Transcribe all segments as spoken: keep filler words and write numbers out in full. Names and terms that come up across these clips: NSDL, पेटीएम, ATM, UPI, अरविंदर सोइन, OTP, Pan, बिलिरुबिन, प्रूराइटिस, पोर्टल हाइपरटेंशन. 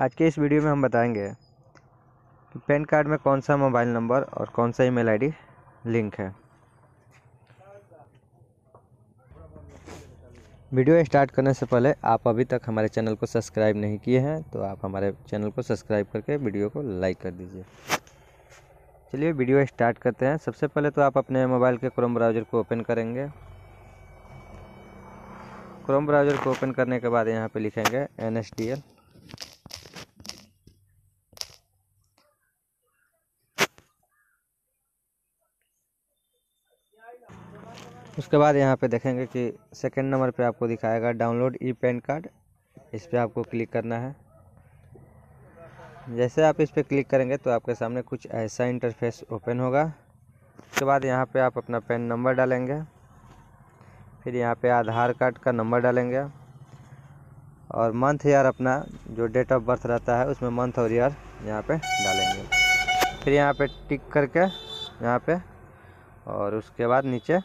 आज के इस वीडियो में हम बताएंगे पैन कार्ड में कौन सा मोबाइल नंबर और कौन सा ईमेल आईडी लिंक है। वीडियो स्टार्ट करने से पहले आप अभी तक हमारे चैनल को सब्सक्राइब नहीं किए हैं तो आप हमारे चैनल को सब्सक्राइब करके वीडियो को लाइक कर दीजिए। चलिए वीडियो स्टार्ट करते हैं। सबसे पहले तो आप अपने मोबाइल के क्रोम ब्राउज़र को ओपन करेंगे। क्रोम ब्राउज़र को ओपन करने के बाद यहाँ पे लिखेंगे एन एस डी एल। उसके बाद यहाँ पे देखेंगे कि सेकंड नंबर पे आपको दिखाएगा डाउनलोड ई पैन कार्ड, इस पर आपको क्लिक करना है। जैसे आप इस पर क्लिक करेंगे तो आपके सामने कुछ ऐसा इंटरफेस ओपन होगा। उसके बाद यहाँ पे आप अपना पैन नंबर डालेंगे, फिर यहाँ पे आधार कार्ड का नंबर डालेंगे और मंथ ईयर अपना जो डेट ऑफ बर्थ रहता है उसमें मंथ और ईयर यहाँ पे डालेंगे। फिर यहाँ पे टिक करके यहाँ पे और उसके बाद नीचे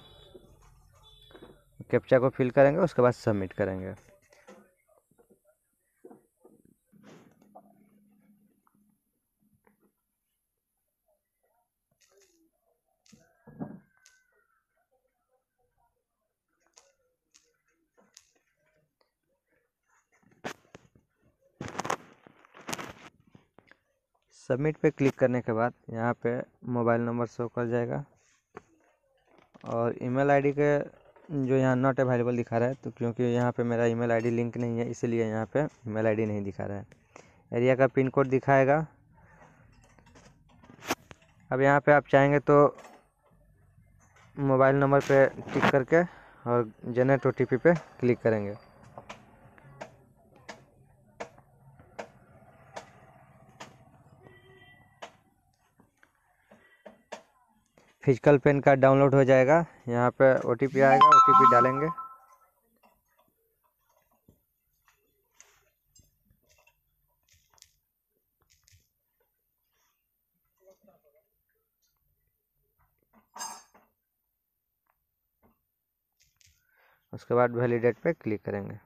कैप्चा को फिल करेंगे। उसके बाद सबमिट करेंगे। सबमिट पे क्लिक करने के बाद यहाँ पे मोबाइल नंबर शो कर जाएगा और ईमेल आईडी के जो यहाँ नॉट अवेलेबल दिखा रहा है तो क्योंकि यहाँ पे मेरा ईमेल आईडी लिंक नहीं है इसीलिए यहाँ पे ईमेल आईडी नहीं दिखा रहा है। एरिया का पिन कोड दिखाएगा। अब यहाँ पे आप चाहेंगे तो मोबाइल नंबर पे टिक करके और जनरेट ओ टी पी पे क्लिक करेंगे। फिजिकल पैन कार्ड डाउनलोड हो जाएगा। यहाँ पे ओ टी पी आएगा, ओ टी पी डालेंगे। उसके बाद वैलिडेट पे क्लिक करेंगे।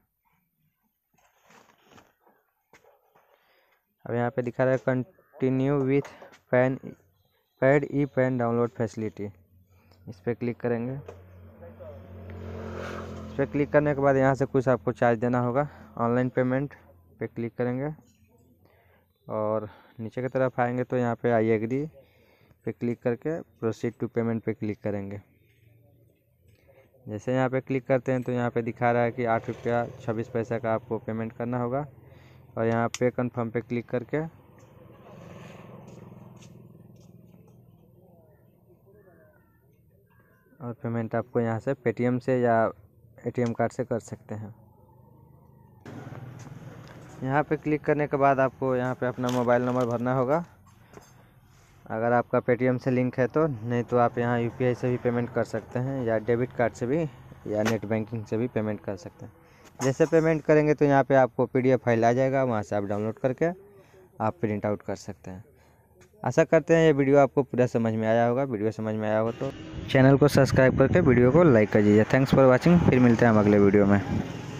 अब यहाँ पे दिखा रहा है continue with PAN paid e PAN download facility, इस पर क्लिक करेंगे। इस पर क्लिक करने के बाद यहाँ से कुछ आपको चार्ज देना होगा। ऑनलाइन पेमेंट पे क्लिक करेंगे और नीचे की तरफ आएंगे तो यहाँ पे आई एग्री पे क्लिक करके प्रोसीड टू पेमेंट पे क्लिक करेंगे। जैसे यहाँ पे क्लिक करते हैं तो यहाँ पे दिखा रहा है कि आठ रुपया छब्बीस पैसा का आपको पेमेंट करना होगा और यहाँ पे कन्फर्म पे क्लिक करके और पेमेंट आपको यहाँ से पेटीएम से या ए टी एम कार्ड से कर सकते हैं। यहाँ पे क्लिक करने के बाद आपको यहाँ पे अपना मोबाइल नंबर भरना होगा। अगर आपका पेटीएम से लिंक है तो, नहीं तो आप यहाँ यू पी आई से भी पेमेंट कर सकते हैं या डेबिट कार्ड से भी या नेट बैंकिंग से भी पेमेंट कर सकते हैं। जैसे पेमेंट करेंगे तो यहाँ पे आपको पी डी एफ फाइल आ जाएगा, वहाँ से आप डाउनलोड करके आप प्रिंट आउट कर सकते हैं। आशा करते हैं ये वीडियो आपको पूरा समझ में आया होगा। वीडियो समझ में आया होगा तो चैनल को सब्सक्राइब करके वीडियो को लाइक कर दीजिए। Thanks for watching. फिर मिलते हैं हम अगले वीडियो में।